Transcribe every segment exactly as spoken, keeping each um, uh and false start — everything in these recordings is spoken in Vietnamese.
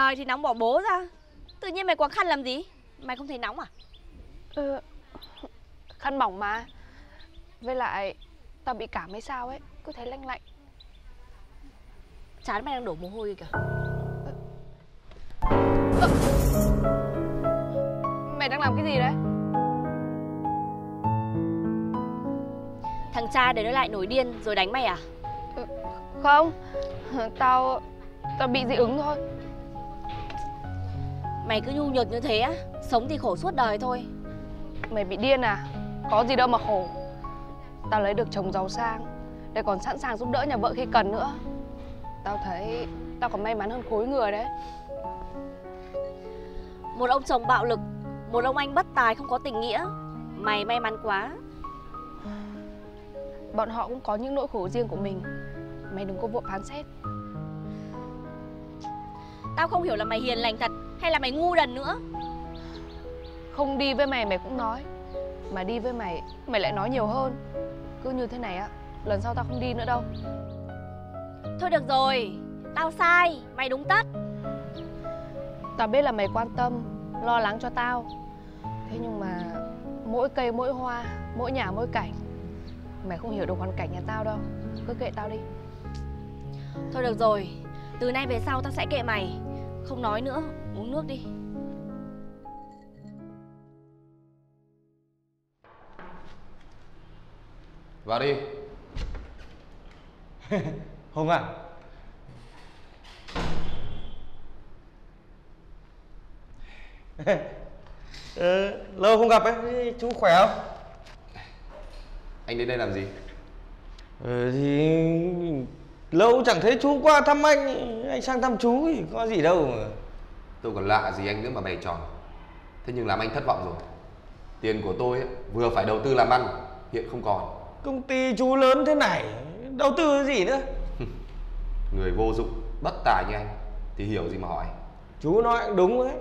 Trời thì nóng bỏ bố ra. Tự nhiên mày quàng khăn làm gì? Mày không thấy nóng à? Ừ, khăn mỏng mà. Với lại tao bị cảm hay sao ấy, cứ thấy lạnh lạnh. Chán mày đang đổ mồ hôi kìa. Ừ. Ừ. Mày đang làm cái gì đấy? Thằng cha đấy nó lại nổi điên rồi đánh mày à? Ừ, không, tao tao bị dị ứng thôi. Mày cứ nhu nhược như thế á, sống thì khổ suốt đời thôi. Mày bị điên à? Có gì đâu mà khổ. Tao lấy được chồng giàu sang, để còn sẵn sàng giúp đỡ nhà vợ khi cần nữa. Tao thấy tao còn may mắn hơn khối người đấy. Một ông chồng bạo lực, một ông anh bất tài không có tình nghĩa. Mày may mắn quá. Bọn họ cũng có những nỗi khổ riêng của mình. Mày đừng có vội phán xét. Tao không hiểu là mày hiền lành thật hay là mày ngu đần nữa. Không đi với mày mày cũng nói, mà đi với mày mày lại nói nhiều hơn. Cứ như thế này á, lần sau tao không đi nữa đâu. Thôi được rồi, tao sai, mày đúng tất. Tao biết là mày quan tâm, lo lắng cho tao. Thế nhưng mà mỗi cây mỗi hoa, mỗi nhà mỗi cảnh. Mày không hiểu được hoàn cảnh nhà tao đâu. Cứ kệ tao đi. Thôi được rồi, từ nay về sau tao sẽ kệ mày. Không nói nữa, uống nước đi. Vào đi. Hùng à, ờ, lâu không gặp ấy, chú khỏe không? Anh đến đây làm gì? Ừ, thì lâu chẳng thấy chú qua thăm anh, anh sang thăm chú thì có gì đâu mà. Tôi còn lạ gì anh nữa mà bày tròn. Thế nhưng làm anh thất vọng rồi. Tiền của tôi ấy, vừa phải đầu tư làm ăn, hiện không còn. Công ty chú lớn thế này, đầu tư cái gì nữa. Người vô dụng, bất tài như anh thì hiểu gì mà hỏi. Chú nói cũng đúng đấy.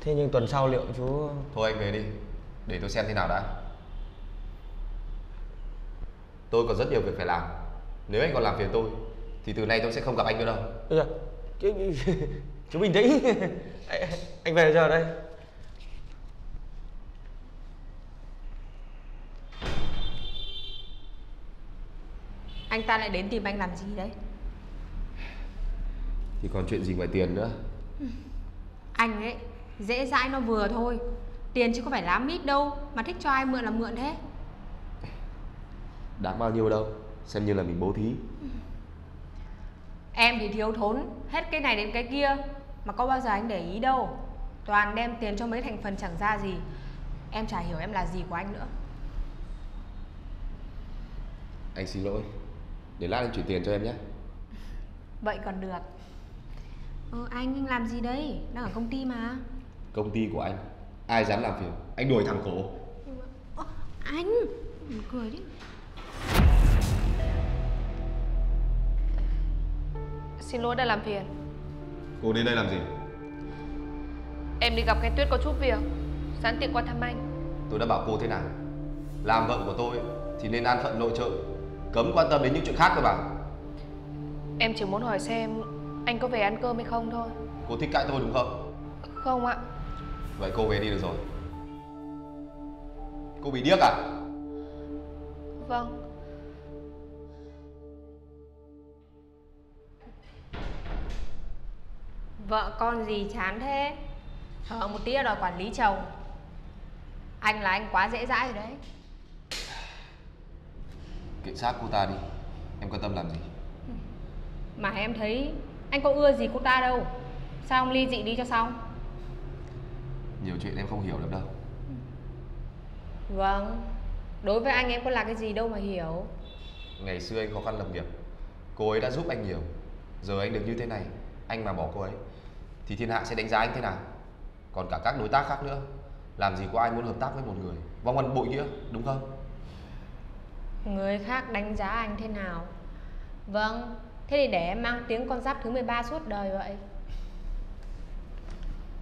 Thế nhưng tuần sau liệu chú... Thôi anh về đi, để tôi xem thế nào đã. Tôi còn rất nhiều việc phải làm. Nếu anh còn làm phiền tôi thì từ nay tôi sẽ không gặp anh nữa đâu. Được rồi. Chú bình tĩnh. Anh về giờ đây. Anh ta lại đến tìm anh làm gì đấy? Thì còn chuyện gì ngoài tiền nữa. Anh ấy dễ dãi nó vừa thôi. Tiền chứ có phải lắm ít đâu. Mà thích cho ai mượn là mượn thế. Đáng bao nhiêu đâu, xem như là mình bố thí. Em thì thiếu thốn, hết cái này đến cái kia. Mà có bao giờ anh để ý đâu. Toàn đem tiền cho mấy thành phần chẳng ra gì. Em chả hiểu em là gì của anh nữa. Anh xin lỗi. Để lát anh chuyển tiền cho em nhé. Vậy còn được. Ờ, anh, anh làm gì đấy? Đang ở công ty mà. Công ty của anh, ai dám làm phiền. Anh đuổi thằng cổ. Ờ, anh, mình cười đấy. Xin lỗi đã làm phiền. Cô đến đây làm gì? Em đi gặp cái Tuyết có chút việc, sẵn tiện qua thăm anh. Tôi đã bảo cô thế nào, làm vợ của tôi thì nên an phận nội trợ, cấm quan tâm đến những chuyện khác cơ mà. Em chỉ muốn hỏi xem anh có về ăn cơm hay không thôi. Cô thích cãi tôi đúng không? Không ạ. Vậy cô về đi được rồi. Cô bị điếc à? Vâng. Vợ con gì chán thế. Thở một tí đòi quản lý chồng. Anh là anh quá dễ dãi rồi đấy. Kệ xác cô ta đi, em quan tâm làm gì. Mà em thấy anh có ưa gì cô ta đâu. Sao ông ly dị đi cho xong. Nhiều chuyện em không hiểu được đâu. Vâng. Đối với anh em có là cái gì đâu mà hiểu. Ngày xưa anh khó khăn lập nghiệp, cô ấy đã giúp anh nhiều. Giờ anh được như thế này, anh mà bỏ cô ấy thì thiên hạ sẽ đánh giá anh thế nào. Còn cả các đối tác khác nữa. Làm gì có ai muốn hợp tác với một người vong ân bội nghĩa, đúng không? Người khác đánh giá anh thế nào. Vâng. Thế thì để em mang tiếng con giáp thứ mười ba suốt đời vậy.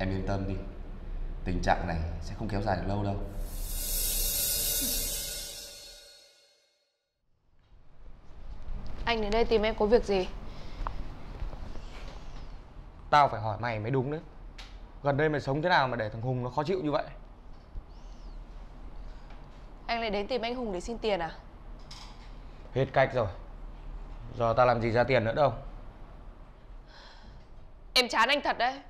Em yên tâm đi, tình trạng này sẽ không kéo dài được lâu đâu. Anh đến đây tìm em có việc gì? Tao phải hỏi mày mới đúng đấy. Gần đây mày sống thế nào mà để thằng Hùng nó khó chịu như vậy? Anh lại đến tìm anh Hùng để xin tiền à? Hết cách rồi. Giờ tao làm gì ra tiền nữa đâu. Em chán anh thật đấy.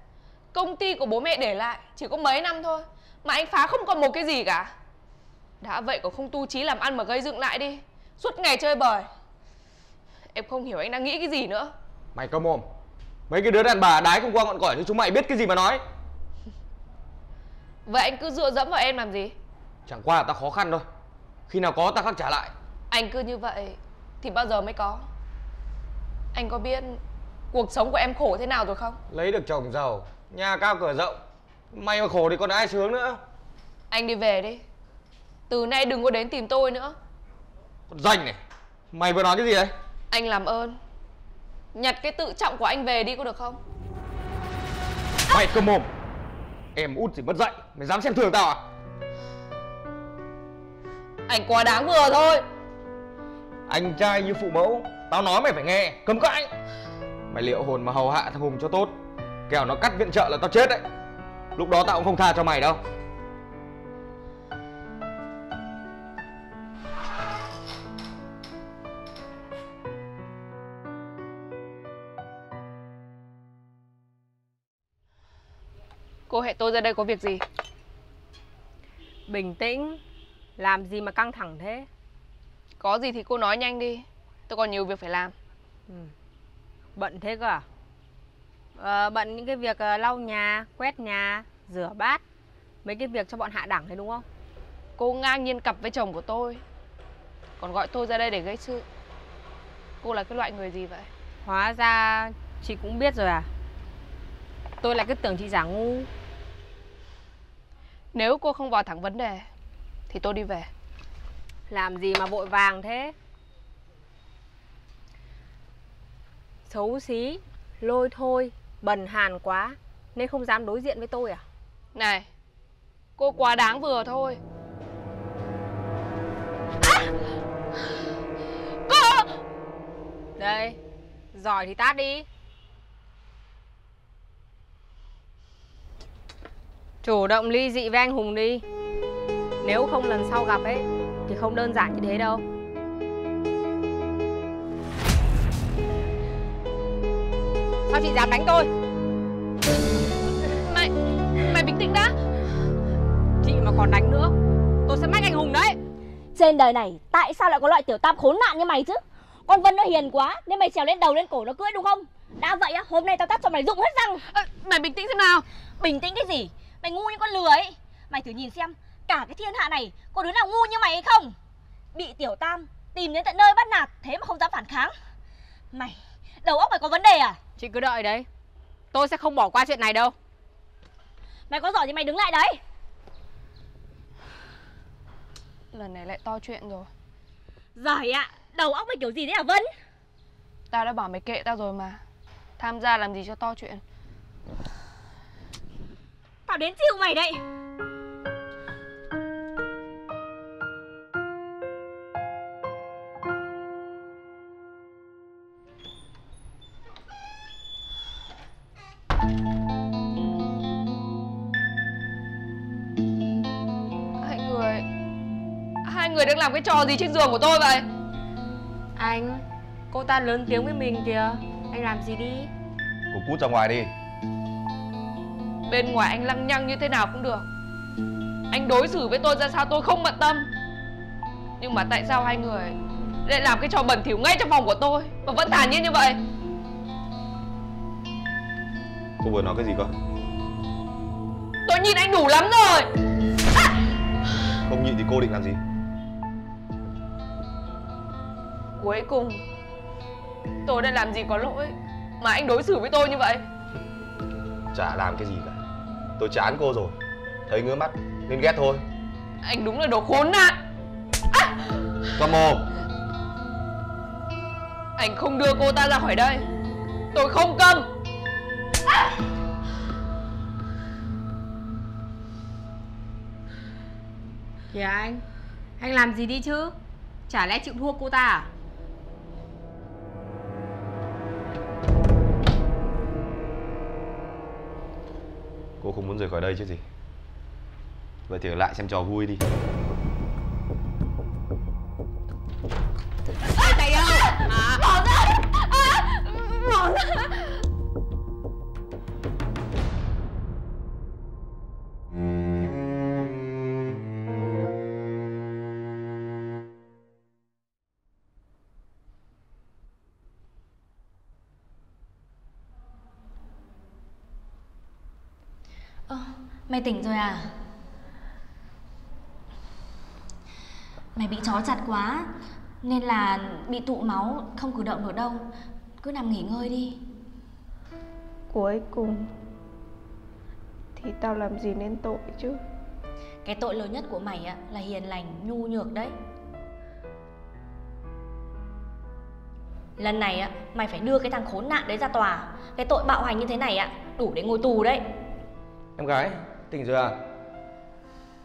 Công ty của bố mẹ để lại chỉ có mấy năm thôi mà anh phá không còn một cái gì cả. Đã vậy còn không tu trí làm ăn mà gây dựng lại đi. Suốt ngày chơi bời. Em không hiểu anh đang nghĩ cái gì nữa. Mày câm mồm. Mấy cái đứa đàn bà đái không qua ngọn cỏ chứ chúng mày biết cái gì mà nói. Vậy anh cứ dựa dẫm vào em làm gì? Chẳng qua là tao khó khăn thôi. Khi nào có tao khắc trả lại. Anh cứ như vậy thì bao giờ mới có? Anh có biết cuộc sống của em khổ thế nào rồi không? Lấy được chồng giàu, nhà cao cửa rộng, may mà khổ thì còn ai sướng nữa. Anh đi về đi. Từ nay đừng có đến tìm tôi nữa. Con danh này, mày vừa nói cái gì đấy? Anh làm ơn nhặt cái tự trọng của anh về đi có được không? Mày à! Cơm mồm. Em út thì mất dạy. Mày dám xem thường tao à? Anh quá đáng vừa thôi. Anh trai như phụ mẫu. Tao nói mày phải nghe. Cấm cãi. Mày liệu hồn mà hầu hạ thằng Hùng cho tốt. Kẻo nó cắt viện trợ là tao chết đấy. Lúc đó tao cũng không tha cho mày đâu. Cô hẹn tôi ra đây có việc gì? Bình tĩnh. Làm gì mà căng thẳng thế? Có gì thì cô nói nhanh đi. Tôi còn nhiều việc phải làm. Ừ. Bận thế cơ à? Ờ, bận những cái việc lau nhà, quét nhà, rửa bát. Mấy cái việc cho bọn hạ đẳng thế đúng không? Cô ngang nhiên cặp với chồng của tôi. Còn gọi tôi ra đây để gây sự. Cô là cái loại người gì vậy? Hóa ra chị cũng biết rồi à? Tôi lại cứ tưởng chị giả ngu. Nếu cô không vào thẳng vấn đề thì tôi đi về. Làm gì mà vội vàng thế? Xấu xí, lôi thôi, bần hàn quá nên không dám đối diện với tôi à? Này, cô quá đáng vừa thôi. À! Cô! Đây, giỏi thì tát đi. Chủ động ly dị với anh Hùng đi. Nếu không lần sau gặp ấy thì không đơn giản như thế đâu. Sao chị dám đánh tôi? Mày, mày bình tĩnh đã. Chị mà còn đánh nữa tôi sẽ mách anh Hùng đấy. Trên đời này tại sao lại có loại tiểu tam khốn nạn như mày chứ? Con Vân nó hiền quá nên mày trèo lên đầu lên cổ nó cưỡi đúng không? Đã vậy á, hôm nay tao tắt cho mày rụng hết răng. À, mày bình tĩnh xem nào. Bình tĩnh cái gì? Mày ngu như con lừa ấy. Mày thử nhìn xem, cả cái thiên hạ này có đứa nào ngu như mày hay không? Bị tiểu tam tìm đến tận nơi bắt nạt, thế mà không dám phản kháng. Mày, đầu óc mày có vấn đề à? Chị cứ đợi đấy, tôi sẽ không bỏ qua chuyện này đâu. Mày có giỏi thì mày đứng lại đấy. Lần này lại to chuyện rồi. Giỏi ạ, à, đầu óc mày kiểu gì đấy hả Vân? Tao đã bảo mày kệ tao rồi mà. Tham gia làm gì cho to chuyện. Tao đến chịu mày đấy. Hai người Hai người đang làm cái trò gì trên giường của tôi vậy? Anh, cô ta lớn tiếng với mình kìa. Anh làm gì đi? Cô cút ra ngoài đi. Bên ngoài anh lăng nhăng như thế nào cũng được. Anh đối xử với tôi ra sao tôi không bận tâm. Nhưng mà tại sao hai người lại làm cái trò bẩn thỉu ngay trong phòng của tôi mà vẫn thản nhiên như vậy? Cô vừa nói cái gì cơ? Tôi nhìn anh đủ lắm rồi. À! Không nhịn thì cô định làm gì? Cuối cùng tôi đã làm gì có lỗi mà anh đối xử với tôi như vậy? Chả làm cái gì cả. Tôi chán cô rồi. Thấy ngứa mắt nên ghét thôi. Anh đúng là đồ khốn nạn. À! Cầm mồm. Anh không đưa cô ta ra khỏi đây tôi không câm. À! Kìa anh, anh làm gì đi chứ? Chả lẽ chịu thua cô ta à? Cô không muốn rời khỏi đây chứ gì. Vậy thì ở lại xem trò vui đi. Ê, thầy ơi! À, bỏ ra! À, bỏ ra! Mày tỉnh rồi à? Mày bị chó chặt quá nên là bị tụ máu, không cử động được đâu. Cứ nằm nghỉ ngơi đi. Cuối cùng thì tao làm gì nên tội chứ? Cái tội lớn nhất của mày á là hiền lành, nhu nhược đấy. Lần này á, mày phải đưa cái thằng khốn nạn đấy ra tòa. Cái tội bạo hành như thế này á, đủ để ngồi tù đấy. Em gái, tỉnh rồi à?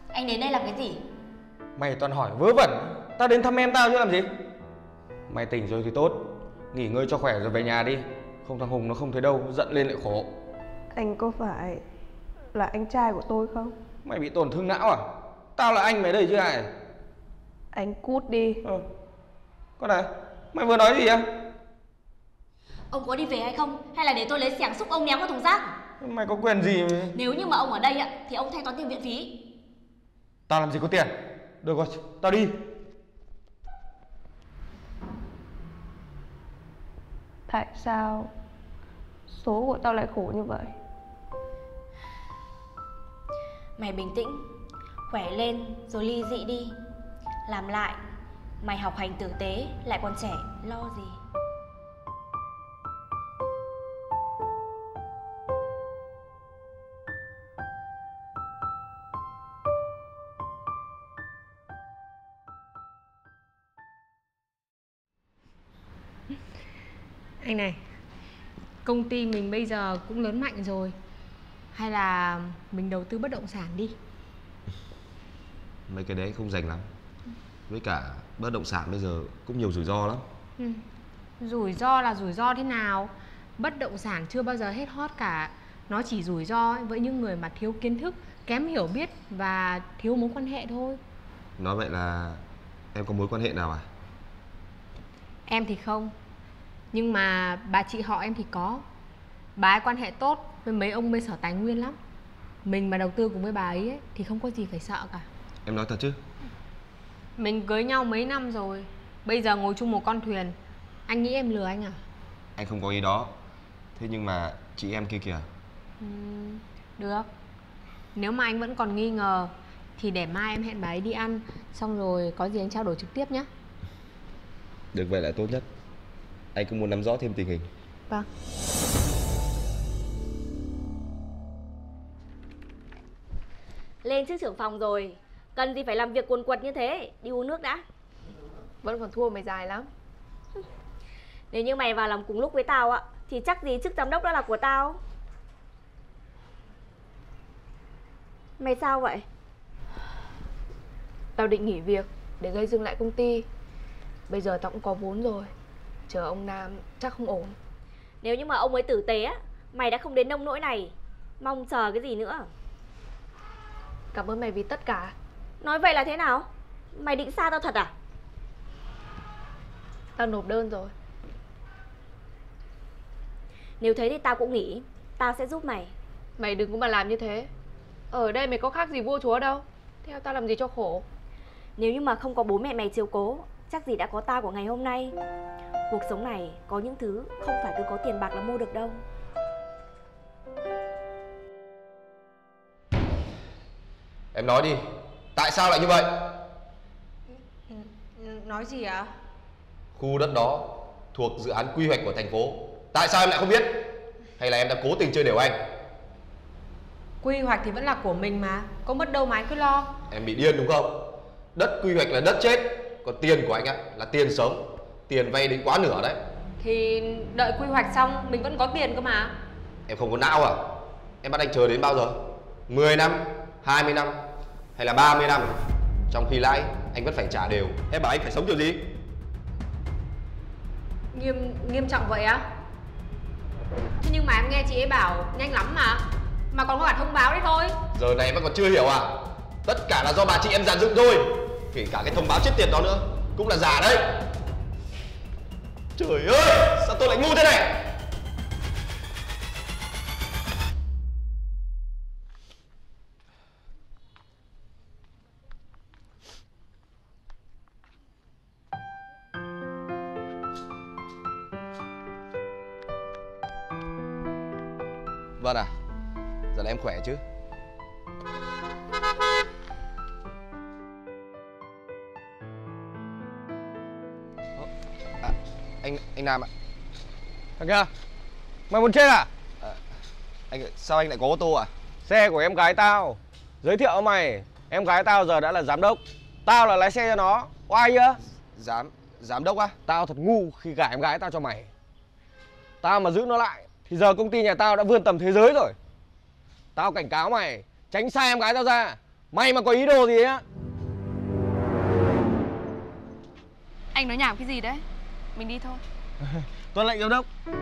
Anh đến đây làm cái gì? Mày toàn hỏi vớ vẩn. Tao đến thăm em tao chứ làm gì. Mày tỉnh rồi thì tốt, nghỉ ngơi cho khỏe rồi về nhà đi. Không thằng Hùng nó không thấy đâu, giận lên lại khổ. Anh có phải là anh trai của tôi không? Mày bị tổn thương não à? Tao là anh mày đây chứ ai. Anh cút đi. Ừ. Con này, mày vừa nói gì à? Ông có đi về hay không? Hay là để tôi lấy xẻng xúc ông ném vào thùng rác? Mày có quyền gì mà... Nếu như mà ông ở đây ạ thì ông thanh toán tiền viện phí. Tao làm gì có tiền. Được rồi, tao đi. Tại sao số của tao lại khổ như vậy? Mày bình tĩnh, khỏe lên rồi ly dị đi. Làm lại. Mày học hành tử tế, lại còn trẻ, lo gì. Anh này, công ty mình bây giờ cũng lớn mạnh rồi. Hay là mình đầu tư bất động sản đi. Mấy cái đấy không rành lắm. Với cả bất động sản bây giờ cũng nhiều rủi ro lắm. Ừ. Rủi ro là rủi ro thế nào? Bất động sản chưa bao giờ hết hot cả. Nó chỉ rủi ro với những người mà thiếu kiến thức, kém hiểu biết và thiếu mối quan hệ thôi. Nói vậy là em có mối quan hệ nào à? Em thì không. Nhưng mà bà chị họ em thì có. Bà ấy quan hệ tốt với mấy ông bên sở tài nguyên lắm. Mình mà đầu tư cùng với bà ấy, ấy thì không có gì phải sợ cả. Em nói thật chứ? Mình cưới nhau mấy năm rồi, bây giờ ngồi chung một con thuyền. Anh nghĩ em lừa anh à? Anh không có ý đó. Thế nhưng mà chị em kia kìa. Ừ, được. Nếu mà anh vẫn còn nghi ngờ thì để mai em hẹn bà ấy đi ăn, xong rồi có gì anh trao đổi trực tiếp nhé. Được, vậy là tốt nhất. Anh cũng muốn nắm rõ thêm tình hình. Vâng. Lên chứ trưởng phòng rồi, cần gì phải làm việc cuồn quật như thế. Đi uống nước đã. Vẫn còn thua mày dài lắm. Nếu như mày vào làm cùng lúc với tao ạ thì chắc gì chức giám đốc đó là của tao. Mày sao vậy? Tao định nghỉ việc để gây dựng lại công ty. Bây giờ tao cũng có vốn rồi, chờ ông Nam chắc không ổn. Nếu như mà ông ấy tử tế á, mày đã không đến nông nỗi này. Mong chờ cái gì nữa. Cảm ơn mày vì tất cả. Nói vậy là thế nào? Mày định xa tao thật à? Tao nộp đơn rồi. Nếu thế thì tao cũng nghỉ. Tao sẽ giúp mày. Mày đừng có mà làm như thế. Ở đây mày có khác gì vua chúa đâu. Theo tao làm gì cho khổ. Nếu như mà không có bố mẹ mày chiếu cố, chắc gì đã có tao của ngày hôm nay. Cuộc sống này có những thứ không phải cứ có tiền bạc là mua được đâu. Em nói đi, tại sao lại như vậy? Nói gì ạ? À? Khu đất đó thuộc dự án quy hoạch của thành phố. Tại sao em lại không biết? Hay là em đã cố tình chơi đều anh? Quy hoạch thì vẫn là của mình mà, có mất đâu mà anh cứ lo. Em bị điên đúng không? Đất quy hoạch là đất chết, còn tiền của anh ạ là tiền sống. Tiền vay đến quá nửa đấy. Thì đợi quy hoạch xong mình vẫn có tiền cơ mà. Em không có não à? Em bắt anh chờ đến bao giờ? mười năm, hai mươi năm hay là ba mươi năm? Trong khi lãi anh vẫn phải trả đều. Em bảo anh phải sống kiểu gì? Nghiêm nghiêm trọng vậy á? Thế nhưng mà em nghe chị ấy bảo nhanh lắm mà. mà còn có cả thông báo đấy thôi. Giờ này vẫn còn chưa hiểu à? Tất cả là do bà chị em dàn dựng thôi. Kể cả cái thông báo chết tiệt đó nữa cũng là giả đấy. Trời ơi, sao tôi lại ngu thế này? Vâng à, giờ là em khỏe chứ? À, anh anh Nam ạ. Thằng kia, mày muốn chết à? À? Anh sao anh lại có ô tô à? Xe của em gái tao. Giới thiệu với mày, em gái tao giờ đã là giám đốc. Tao là lái xe cho nó. Oai chưa? Giám giám đốc á? À? Tao thật ngu khi gả em gái tao cho mày. Tao mà giữ nó lại thì giờ công ty nhà tao đã vươn tầm thế giới rồi. Tao cảnh cáo mày, tránh xa em gái tao ra. Mày mà có ý đồ gì á. Anh nói nhảm cái gì đấy? Mình đi thôi. Tuân lệnh giám đốc.